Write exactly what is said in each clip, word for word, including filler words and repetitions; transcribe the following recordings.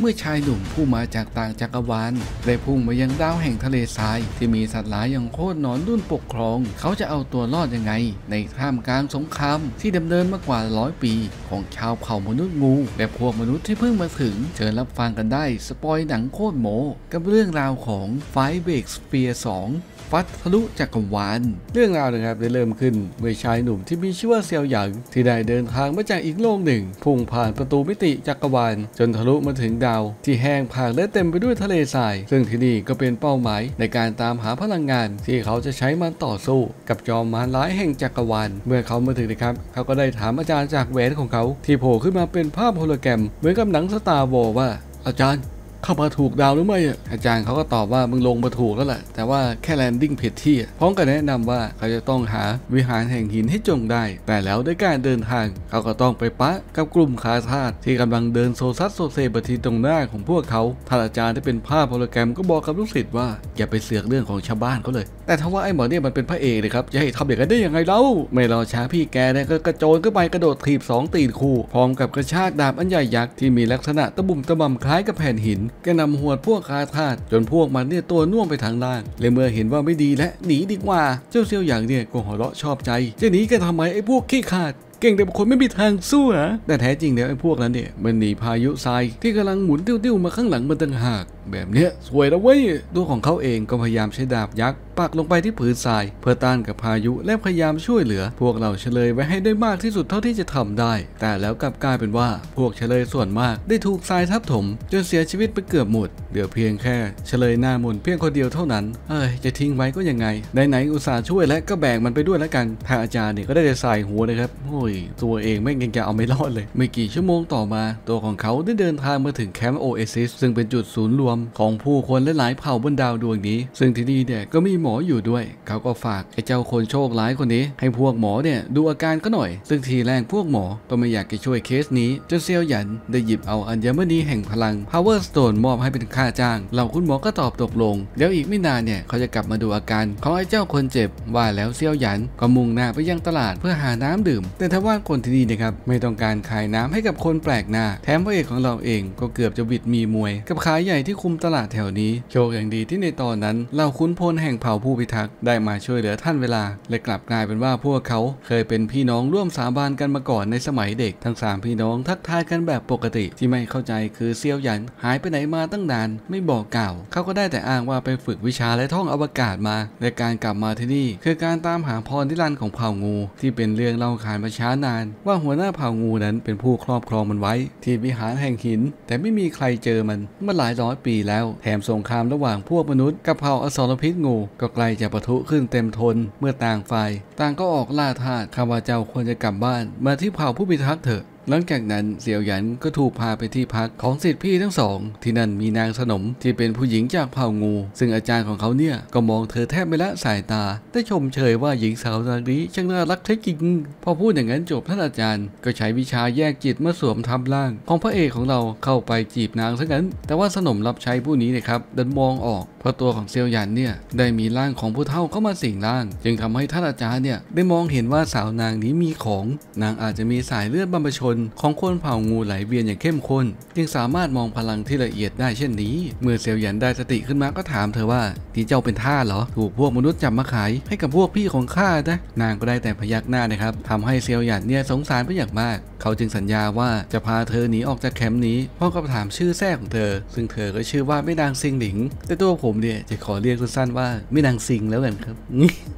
เมื่อชายหนุ่มผู้มาจากต่างจักรวาลได้พุ่งไปยังดาวแห่งทะเลทรายที่มีสัตว์หลายอย่างโคตรหนอนดุ้นปกครองเขาจะเอาตัวรอดยังไงในท่ามกลางสงครามที่ดำเนินมากว่าร้อยปีของชาวเผ่ามนุษย์งูและพวกมนุษย์ที่เพิ่งมาถึงเชิญรับฟังกันได้สปอยหนังโคตรโมกับเรื่องราวของไฟเบกสเปียร์สองฟัดทะลุจักรวาลเรื่องราวนะครับได้เริ่มขึ้นเมื่อชายหนุ่มที่มีชื่อว่าเซียวหยางที่ได้เดินทางมาจากอีกโลกหนึ่งพุ่งผ่านประตูมิติจักรวาลจนทะลุมาถึงดาวที่แห้งผากและเต็มไปด้วยทะเลทรายซึ่งที่นี่ก็เป็นเป้าหมายในการตามหาพลังงานที่เขาจะใช้มันต่อสู้กับจอมมารร้ายแห่งจักรวาลเมื่อเขามาถึงนะครับเขาก็ได้ถามอาจารย์จากแหวนของเขาที่โผล่ขึ้นมาเป็นภาพโฮโลแกรมเหมือนกับหนังสตาร์วอร์ว่าอาจารย์เข้ามาถูกดาวหรือไม่อาจารย์เขาก็ตอบว่ามึงลงมาถูกแล้วแหละแต่ว่าแค่แลนดิ้งผิดที่พร้อมกับแนะนำว่าเขาจะต้องหาวิหารแห่งหินให้จงได้แต่แล้วด้วยการเดินทางเขาก็ต้องไปปะกับกลุ่มคาทาสที่กำลังเดินโซซัดโซเซบทีตรงหน้าของพวกเขาท่านอาจารย์ที่เป็นภาพโฮโลแกรมก็บอกกับลูกศิษย์ว่าอย่าไปเสือกเรื่องของชาวบ้านเขาเลยแต่ทว่าไอ้หมอเนี่ยมันเป็นพระเอกเลยครับจะให้ทำอย่างนั้นได้ยังไงเล่าไม่รอช้าพี่แกเนี่ยก็กระโจนขึ้นไปกระโดดถีบสองตีนคู่พร้อมกับกระชากดาบอันใหญ่ยักษ์ที่มีลักษณะตะบุ่มตะบ่ำคล้ายกับแผ่นหินก็นำหัวพวกคาทาสจนพวกมันเนี่ยตัวน่วมไปทางล่างเลยเมื่อเห็นว่าไม่ดีและหนีดีกว่าเจ้าเซียวหยางเนี่ยก็หัวเราะชอบใจจะหนีกันทำไมไอ้พวกขี้ขาดเก่งแต่บางคนไม่มีทางสู้นะแต่แท้จริงแล้วไอ้พวกนั้นเนี่ยมันหนีพายุทรายที่กำลังหมุนติ้วๆมาข้างหลังมันต่างหากแบบเนี้ยสวยแล้วเว้ยตัวของเขาเองก็พยายามใช้ดาบยักษ์ปักลงไปที่ผืนทรายเพื่อต้านกับพายุและพยายามช่วยเหลือพวกเราเฉลยไว้ให้ได้มากที่สุดเท่าที่จะทำได้แต่แล้วกลับกลายเป็นว่าพวกเฉลยส่วนมากได้ถูกทรายทับถมจนเสียชีวิตไปเกือบหมดเหลือเพียงแค่เฉลยหน้ามนเพียงคนเดียวเท่านั้นเอ้ยจะทิ้งไว้ก็ยังไงไหนๆอุตส่าห์ช่วยและก็แบ่งมันไปด้วยแล้วกันทางอาจารย์เนี่ยก็ได้ใส่หัวนะครับโอ้ยตัวเองไม่ยังจะเอาไม่รอดเลยไม่กี่ชั่วโมงต่อมาตัวของเขาได้เดินทางมาถึงแคมป์โอเอซิสซึ่งเป็นจุดศูนย์รวมของผู้คนและหลายเผ่าบนดาวดวงนี้ซึ่งที่นี่เนี่ยก็มีหมออยู่ด้วยเขาก็ฝากไอ้เจ้าคนโชคร้ายคนนี้ให้พวกหมอเนี่ยดูอาการก็หน่อยซึ่งทีแรกพวกหมอก็ไม่อยากจะช่วยเคสนี้จนเซียวหยันได้หยิบเอาอัญมณีแห่งพลัง Power Stone มอบให้เป็นค่าจ้างเหล่าคุณหมอก็ตอบตกลงแล้วอีกไม่นานเนี่ยเขาจะกลับมาดูอาการของไอ้เจ้าคนเจ็บว่าแล้วเซียวหยันก็มุ่งหน้าไปยังตลาดเพื่อหาน้ำดื่มแต่ทว่าคนที่นี่นะครับไม่ต้องการขายน้ำให้กับคนแปลกหน้าแถมพระเอกของเราเองก็เกือบจะบิดมีมวยกับขายใหญ่ที่คุมตลาดแถวนี้โชคอย่างดีที่ในตอนนั้นเหล่าขุนพลแห่งเผ่าผู้พิทักษ์ได้มาช่วยเหลือท่านเวลาและกลับกลายเป็นว่าพวกเขาเคยเป็นพี่น้องร่วมสาบานกันมาก่อนในสมัยเด็กทั้งสามพี่น้องทักทายกันแบบปกติที่ไม่เข้าใจคือเซียวหยันหายไปไหนมาตั้งนานไม่บอกกล่าวเขาก็ได้แต่อ้างว่าไปฝึกวิชาและท่องอวกาศมาและการกลับมาที่นี่คือการตามหาพรนิรันดร์ของเผ่างูที่เป็นเรื่องเล่าขานมาช้านานว่าหัวหน้าเผ่างูนั้นเป็นผู้ครอบครองมันไว้ที่วิหารแห่งหินแต่ไม่มีใครเจอมันมาหลายร้อยปีแล้วแถมสงครามระหว่างพวกมนุษย์กับเผ่าอสรพิษงูก็ใกล้จะปะทุขึ้นเต็มทนเมื่อต่างฝ่ายต่างก็ออกล่าทาสข้าพเจ้าควรจะกลับบ้านมาที่เผ่าผู้พิทักษ์เถอะหลังจากนั้นเซียวหยันก็ถูกพาไปที่พักของศิษย์พี่ทั้งสองที่นั่นมีนางสนมที่เป็นผู้หญิงจากเผ่างูซึ่งอาจารย์ของเขาเนี่ยก็มองเธอแทบไม่ละสายตาได้ชมเชยว่าหญิงสาวนางนี้ช่างน่ารักแท้จริงพอพูดอย่างนั้นจบท่านอาจารย์ก็ใช้วิชาแยกจิตมาสวมทับร่างของพระเอกของเราเข้าไปจีบนางซะงั้นแต่ว่าสนมรับใช้ผู้นี้นะครับดันมองออกเพราะตัวของเซียวหยันเนี่ยได้มีร่างของผู้เฒ่าเข้ามาสิงร่างจึงทำให้ท่านอาจารย์เนี่ยได้มองเห็นว่าสาวนางนี้มีของนางอาจจะมีสายเลือดบรรพชนของคนเผ่างูไหลเวียนอย่างเข้มข้นจึงสามารถมองพลังที่ละเอียดได้เช่นนี้เมื่อเซียวหยันได้สติขึ้นมาก็ถามเธอว่าที่เจ้าเป็นท่าเหรอถูกพวกมนุษย์จับมาขายให้กับพวกพี่ของข้านะนางก็ได้แต่พยักหน้านะครับทำให้เซียวหยันเนี่ยสงสารเป็นอย่างมากเขาจึงสัญญาว่าจะพาเธอหนีออกจากแคมป์นี้พร้อมกับถามชื่อแท้ของเธอซึ่งเธอก็ชื่อว่าแม่นางซิงหลิงแต่ตัวผมเนี่ยจะขอเรียกสั้นๆว่าแม่นางซิงแล้วกันครับ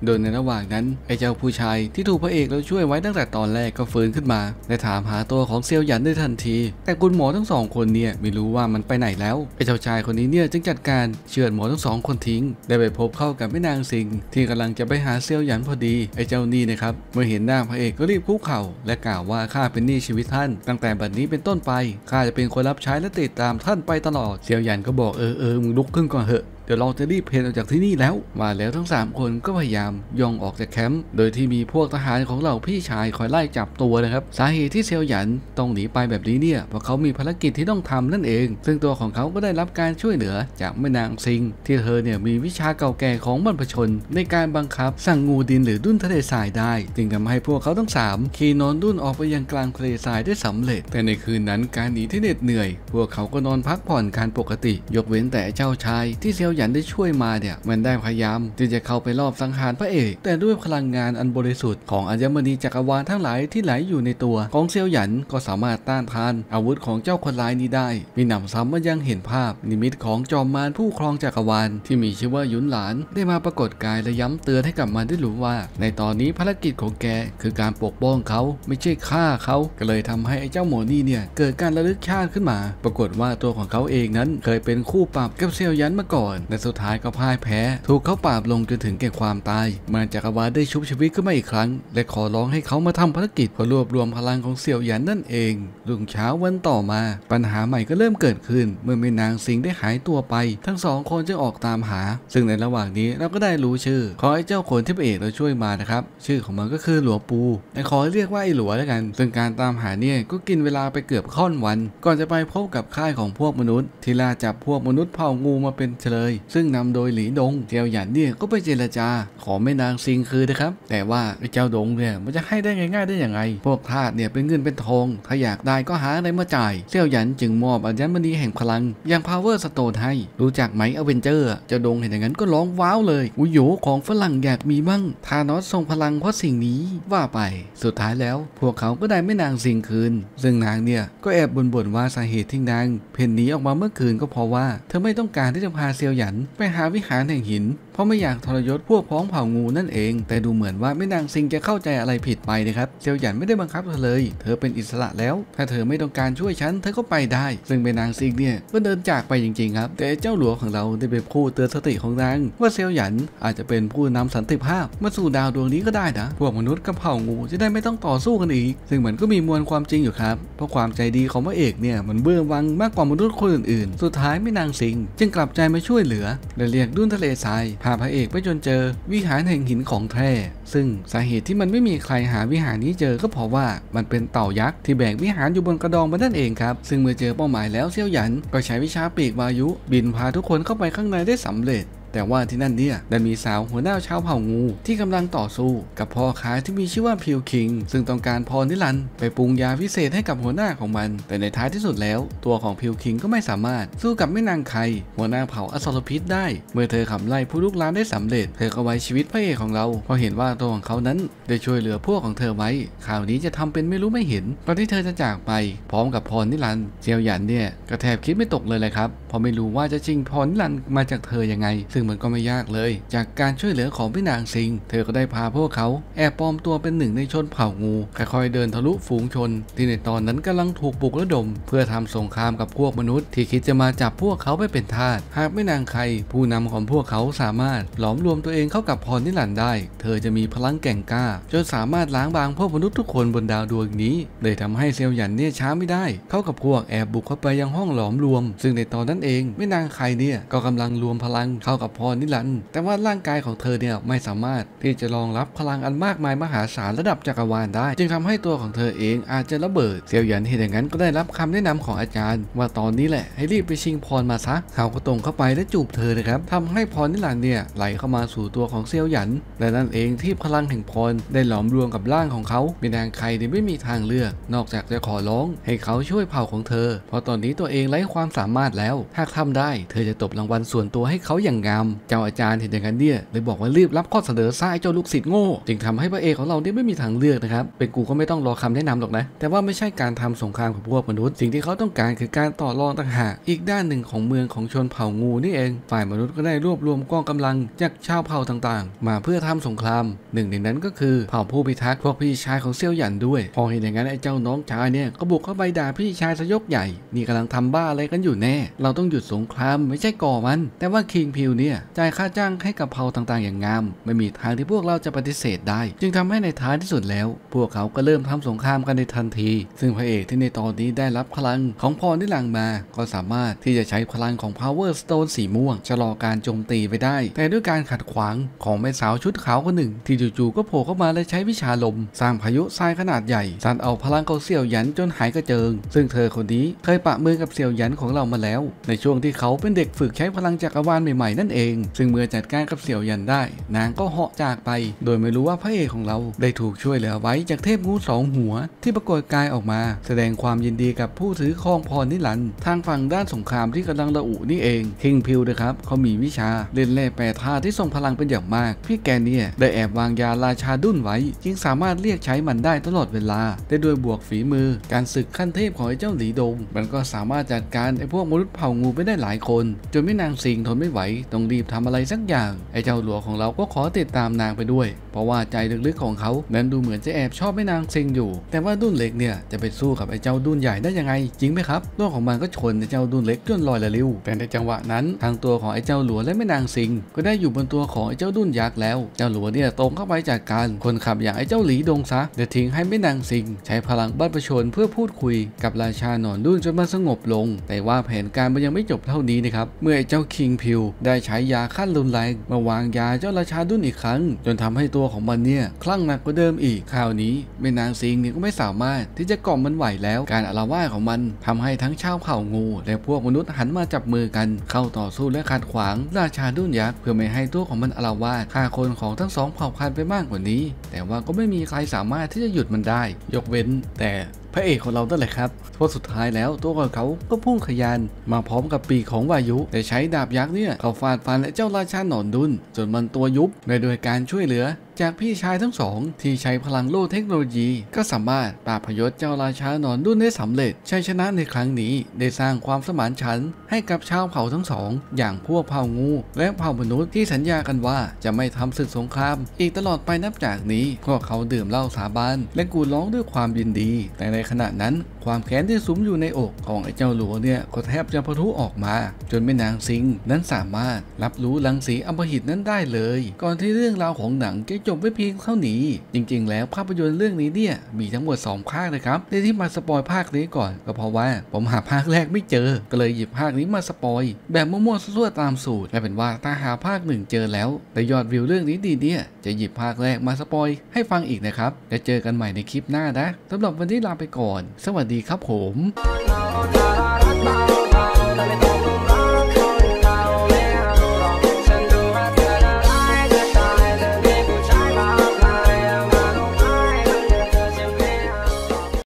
โดยในระหว่างนั้นไอ้เจ้าผู้ชายที่ถูกพระเอกเราช่วยไว้ตั้งแต่ตอนแรกก็ฟื้นขึ้นมาและถามหาตัวของเซียวหยันได้ทันทีแต่คุณหมอทั้งสองคนเนี่ยไม่รู้ว่ามันไปไหนแล้วไอ้เจ้าชายคนนี้เนี่ยจึงจัดการเชือดหมอทั้งสองคนทิ้งได้ไปพบเข้ากับแม่นางซิงที่กำลังจะไปหาเซียวหยันพอดีไอ้เจ้านี่นะครับเมื่อเห็นหน้าพระเอกก็รีบคุกเข่าและกล่าวว่าข้าเป็นหนี้ชีวิตท่านตั้งแต่บัดนี้เป็นต้นไปข้าจะเป็นคนรับใช้และติดตามท่านไปตลอดเซียวหยันก็บอกเออเออมึงลุกขึ้นก่อนเถอะ ดี๋ยวเราจะรีบเพลินออกจากที่นี่แล้วมาแล้วทั้งสามคนก็พยายามย่องออกจากแคมป์โดยที่มีพวกทหารของเราพี่ชายคอยไล่จับตัวนะครับสาเหตุที่เซียวหยันต้องหนีไปแบบนี้เนี่ยเพราะเขามีภารกิจที่ต้องทำนั่นเองซึ่งตัวของเขาก็ได้รับการช่วยเหลือจากแม่นางซิงที่เธอเนี่ยมีวิชาเก่าแก่ของบรรพชนในการบังคับสั่งงูดินหรือดุ้นทะเลทรายได้จึงทำให้พวกเขาทั้งสามขี่นอนดุ้นออกไปยังกลางทะเลทรายได้สำเร็จแต่ในคืนนั้นการหนีที่เหน็ดเหนื่อยพวกเขาก็นอนพักผ่อนการปกติยกเว้นแต่เจ้าชายที่เซียวหยันได้ช่วยมาเนี่ยมันได้พยายามที่จะเข้าไปรอบสังหารพระเอกแต่ด้วยพลังงานอันบริสุทธิ์ของอัญมณีจักรวาลทั้งหลายที่ไหลอยู่ในตัวของเซียวหยันก็สามารถต้านทานอาวุธของเจ้าคนร้ายนี้ได้มีหนำซ้ำมันยังเห็นภาพนิมิตของจอมมารผู้ครองจักรวาลที่มีชื่อว่ายุนหลานได้มาปรากฏกายและย้ำเตือนให้กับมันได้รู้ว่าในตอนนี้ภารกิจของแกคือการปกป้องเขาไม่ใช่ฆ่าเขาก็เลยทำให้ไอ้เจ้าโมนี่เนี่ยเกิดการระลึกชาติขึ้นมาปรากฏว่าตัวของเขาเองนั้นเคยเป็นคู่ปรับกับเซียวหยันมาก่อนและสุดท้ายก็พ่ายแพ้ถูกเขาปราบลงจนถึงแก่ความตายมาจักรวาลได้ชุบชีวิตขึ้นมาอีกครั้งและขอร้องให้เขามาทำภารกิจเพื่อรวบรวมพลังของเซียวหยันนั่นเองรุ่งเช้าวันต่อมาปัญหาใหม่ก็เริ่มเกิดขึ้นเมื่อแม่นางซิงได้หายตัวไปทั้งสองคนจึงออกตามหาซึ่งในระหว่างนี้เราก็ได้รู้ชื่อของไอ้เจ้าคนที่พระเอกเราช่วยมานะครับชื่อของมันก็คือหลัวปูแต่ขอเรียกว่าไอ้หลัวแล้วกันซึ่งการตามหาเนี่ยก็กินเวลาไปเกือบค่อนวันก่อนจะไปพบกับค่ายของพวกมนุษย์ที่ล่าจับพวกมนุษย์เผ่างูมาเป็นเฉลยซึ่งนำโดยหลีดงเซียวหยันเนี่ยก็ไปเจรจาขอแม่นางซิงคืนนะครับแต่ว่าไอ้เจ้าดงเนี่ยมันจะให้ได้ง่ายๆได้อย่างไรพวกทาสเนี่ยเป็นเงินเป็นทองถ้าอยากได้ก็หาอะไรมาจ่ายเซียวหยันจึงมอบอัญมณีแห่งพลังอย่าง Power Stone ให้รู้จักไหมอเวนเจอร์เจ้าดงเห็นอย่างนั้นก็ร้องว้าวเลยอุโยของฝรั่งอยากมีมั่งธานอสทรงพลังเพราะสิ่งนี้ว่าไปสุดท้ายแล้วพวกเขาก็ได้แม่นางซิงคืนซึ่งนางเนี่ยก็แอบบ่นๆว่าสาเหตุที่นางเพ่นหนีออกมาเมื่อคืนก็เพราะว่าเธอไม่ต้องการที่จะพาเซียวหยันไปหาวิหารแห่งหินเพราะไม่อยากทรยศพวกพ้องเผ่างูนั่นเองแต่ดูเหมือนว่าแม่นางซิงจะเข้าใจอะไรผิดไปนะครับเซียวหยันไม่ได้บังคับเธอเลยเธอเป็นอิสระแล้วถ้าเธอไม่ต้องการช่วยฉันเธอก็ไปได้ซึ่งแม่นางซิงเนี่ยก็เดินจากไปจริงๆครับแต่เจ้าหลวงของเราได้ไปพูดเตือนสติของนางว่าเซียวหยันอาจจะเป็นผู้นำสันติภาพมาสู่ดาวดวงนี้ก็ได้นะพวกมนุษย์กับเผ่างูจะได้ไม่ต้องต่อสู้กันอีกซึ่งมันก็มีมวลความจริงอยู่ครับเพราะความใจดีของพระเอกเนี่ยมันเบื้องวังมากกว่ามนุษย์คนอื่นๆสุดท้ายแม่นางซิงจึงกลับใจมาช่วยเหลือและเรียกดุ้นทะเลทรายพาพระเอกไปจนเจอวิหารแห่งหินของแท้ซึ่งสาเหตุที่มันไม่มีใครหาวิหารนี้เจอก็เพราะว่ามันเป็นเต่ายักษ์ที่แบกวิหารอยู่บนกระดองมันนั่นเองครับซึ่งเมื่อเจอเป้าหมายแล้วเซียวหยันก็ใช้วิชาปีกวายุบินพาทุกคนเข้าไปข้างในได้สำเร็จแต่ว่าที่นั่นเนี่ยได้มีสาวหัวหน้าชาวเผ่างูที่กำลังต่อสู้กับพ่อค้าที่มีชื่อว่าพิวคิงซึ่งต้องการพรนิรันดร์ไปปรุงยาพิเศษให้กับหัวหน้าของมันแต่ในท้ายที่สุดแล้วตัวของพิวคิงก็ไม่สามารถสู้กับแม่นางไคหัวหน้าเผ่าอสรพิษได้เมื่อเธอขับไล่ผู้ลุกล้ำได้สำเร็จเธอก็ไว้ชีวิตพระเอกของเราพอเห็นว่าตัวของเขานั้นได้ช่วยเหลือพวกของเธอไว้ข่าวนี้จะทำเป็นไม่รู้ไม่เห็นตอนที่เธอจะจากไปพร้อมกับพรนิรันดร์เซียวหยันเนี่ยก็แทบคิดไม่ตกเลยเลยครับพอไม่รู้ว่าจะชิงพรนิรันดร์มาจากเธอยังไงซึ่งมันก็ไม่ยากเลยจากการช่วยเหลือของพี่นางซิงเธอก็ได้พาพวกเขาแอบปลอมตัวเป็นหนึ่งในชนเผ่างูค่อยๆเดินทะลุฝูงชนที่ในตอนนั้นกำลังถูกปลุกระดมเพื่อทำสงครามกับพวกมนุษย์ที่คิดจะมาจับพวกเขาไปเป็นทาสหากไม่นางใครผู้นำของพวกเขาสามารถหลอมรวมตัวเองเข้ากับพรนิรันดร์ได้เธอจะมีพลังแก่งกล้าจนสามารถล้างบางพวกมนุษย์ทุกคนบนดาวดวงนี้เลยทำให้เซียวหยันเนี่ยช้าไม่ได้เข้ากับพวกแอบบุกเข้าไปยังห้องหลอมรวมซึ่งในตอนนั้นเองไม่นางใครเนี่ยก็กำลังรวมพลังเข้ากับพรนิรันดร์แต่ว่าร่างกายของเธอเนี่ยไม่สามารถที่จะรองรับพลังอันมากมายมหาศาลระดับจักรวาลได้จึงทำให้ตัวของเธอเองอาจจะระเบิดเซียวหยันเห็นอย่างนั้นก็ได้รับคำแนะนำของอาจารย์ว่าตอนนี้แหละให้รีบไปชิงพรมาซะเขาก็ตรงเข้าไปและจูบเธอนะครับทำให้พรนิรันดร์เนี่ยไหลเข้ามาสู่ตัวของเซียวหยันและนั่นเองที่พลังแห่งพรได้หลอมรวมกับร่างของเขาไม่นางใครที่ไม่มีทางเลือกนอกจากจะขอร้องให้เขาช่วยเผ่าของเธอเพราะตอนนี้ตัวเองไร้ความสามารถแล้วหากทำได้เธอจะตบรางวัลส่วนตัวให้เขาอย่างงามเจ้าอาจารย์เห็นอย่างนั้นเนี่ยเลยบอกว่ารีบรับข้อเสนอซ้ายเจ้าลูกศิษย์โง่จึงทำให้พระเอกของเราเนี่ยไม่มีทางเลือกนะครับเป็นกูก็ไม่ต้องรอคำแนะนำหรอกนะแต่ว่าไม่ใช่การทำสงครามของพวกมนุษย์สิ่งที่เขาต้องการคือการต่อรองต่างหากอีกด้านหนึ่งของเมืองของชนเผ่างูนี่เองฝ่ายมนุษย์ก็ได้รวบรวมกองกำลังจากชาวเผ่าต่างๆมาเพื่อทำสงครามหนึ่งในนั้นก็คือเผ่าผู้พิทักษ์พวกพี่ชายของเซียวหยันด้วยพอเห็นอย่างนั้นไอ้เจ้าน้องชายเนี่ยก็บุกเข้าไปด่าพี่ชายซะยกใหญ่นี่กำลังทำบ้าอะไรกันอยู่แน่เราต้องหยุดสงครามไม่ใช่ก่อมันแต่ว่าคิงพิวเนี่ย บี้ยจ่ายค่าจ้างให้กับเผ่าต่างๆอย่างงามไม่มีทางที่พวกเราจะปฏิเสธได้จึงทำให้ในท้ายที่สุดแล้วพวกเขาก็เริ่มทำสงครามกันในทันทีซึ่งพระเอกที่ในตอนนี้ได้รับพลังของพรที่หลั่งมาก็สามารถที่จะใช้พลังของ Power Stone สีม่วงชะลอการโจมตีไปได้แต่ด้วยการขัดขวางของแม่สาวชุดขาวคนหนึ่งที่จู่ๆก็โผล่เข้ามาและใช้วิชาลมสร้างพายุทรายขนาดใหญ่สั่นเอาพลังของเสี่ยวหยันจนหายกระเจิงซึ่งเธอคนนี้เคยปะมือกับเสี่ยวหยันของเรามาแล้วในช่วงที่เขาเป็นเด็กฝึกใช้พลังจักรวาลใหม่ๆนั่นเองซึ่งเมื่อจัดการกับเสี่ยวหยันได้นางก็เหาะจากไปโดยไม่รู้ว่าพระเอกของเราได้ถูกช่วยเหลือไว้จากเทพงูสองหัวที่ปรากฏกายออกมาแสดงความยินดีกับผู้ถือครองพรนิรันดร์ทางฝั่งด้านสงครามที่กำลังระอุนี่เองคิงพิวนะครับเขามีวิชาเล่นแร่แปรธาตุที่ทรงพลังเป็นอย่างมากพี่แกเนี่ยได้แอบวางยาราชาดุ้นไว้จึงสามารถเรียกใช้มันได้ตลอดเวลาได้ด้วยบวกฝีมือการศึกขั้นเทพของไอ้เจ้าหลีดงมันก็สามารถจัดการไอ้พวกมนุษย์เผ่างูไปได้หลายคนจนแม่นางสิงทนไม่ไหวต้องรีบทำอะไรสักอย่างไอ้เจ้าหลัวของเราก็ขอติดตามนางไปด้วยเพราะว่าใจลึกๆของเขานั้นดูเหมือนจะแอบชอบแม่นางสิงอยู่แต่ว่าดุ้นเล็กเนี่ยจะไปสู้กับไอ้เจ้าดุ้นใหญ่ได้ยังไงจริงไหมครับร่วงของมันก็ชนไอ้เจ้าดุ้นเล็กจนลอยละลิ้วแต่ในจังหวะนั้นทางตัวของไอ้เจ้าหลัวและแม่นางสิงก็ได้อยู่บนตัวของไอ้เจ้าดุ้นยักษ์แล้วเจ้าหลัวเนี่ยตรงเข้าไปจัดการคนขับอย่างไอ้เจ้าหลีดงซะเดี๋ยวทิ้งให้แม่นางสิงใช้พลังบัตรประชนเพื่อพูดคุยกับราชาหนอนดุ้นจนมันสงบลงแต่ว่าแผนการมันยังไม่จบเท่านี้นะครับเมื่อไอ้เจ้าคิงพิวได้ใช้ยาขั้นรุนแรงมาวางยาเจ้าราชาดุ้นอีกครั้งจนทำให้ตัวของมันเนี่ยคลั่งหนักกว่าเดิมอีกคราวนี้แม่นางสิงเนี่ยก็ไม่สามารถที่จะกล่อมมันไหวแล้วการอาละวาดของมันทำให้ทั้งชาวเผ่างูและพวกมนุษย์หันมาจับมือกันเข้าต่อสู้และขัดขวางราชาดุ้นยักษ์เพื่อไม่ให้ตัวของมันอาละวาดฆ่าคนของทั้งสองเผ่าพันธุ์ไปมากกว่านี้แต่ว่าก็ไม่มีใครสามารถที่จะหยุดมันได้ยกเว้นแต่พระเอกของเรานั่นแหละครับเพราะสุดท้ายแล้วตัวของเขาก็พุ่งขยานมาพร้อมกับปีกของวายุแต่ใช้ดาบยักษ์เนี่ยเขาฟาดฟันและเจ้าราชาหนอนดุนจนมันตัวยุบโดยการช่วยเหลือจากพี่ชายทั้งสองที่ใช้พลังโล่เทคโนโลยีก็สามารถปราบพยศเจ้าราชาหนอนดุ้นได้สำเร็จชัยชนะในครั้งนี้ได้สร้างความสมานฉันท์ให้กับชาวเผ่าทั้งสองอย่างพวกเผ่างูและเผ่ามนุษย์ที่สัญญากันว่าจะไม่ทำศึกสงครามอีกตลอดไปนับจากนี้พวกเขาดื่มเหล้าสาบานและกูร้องด้วยความยินดีแต่ในขณะนั้นความแค้นที่สุมอยู่ในอกของไอ้เจ้าหลัวเนี่ยก็แทบจะพะทุออกมาจนแม่นางสิงนั้นสามารถรับรู้รังสีอัมหิตนั้นได้เลยก่อนที่เรื่องราวของหนังจะจบไว้เพียงเท่านี้จริงๆแล้วภาพยนตร์เรื่องนี้เนี่ยมีทั้งหมดสองภาคเลยครับในที่มาสปอยภาคนี้ก่อนก็เพราะว่าผมหาภาคแรกไม่เจอก็เลยหยิบภาคนี้มาสปอยแบบมั่วๆซั่วๆตามสูตรและเป็นว่าถ้าหาภาคหนึ่งเจอแล้วแต่ยอดวิวเรื่องนี้ดีเนี่ยจะหยิบภาคแรกมาสปอยให้ฟังอีกนะครับจะเจอกันใหม่ในคลิปหน้านะสำหรับวันนี้ลาไปก่อนสวัสดีครับผม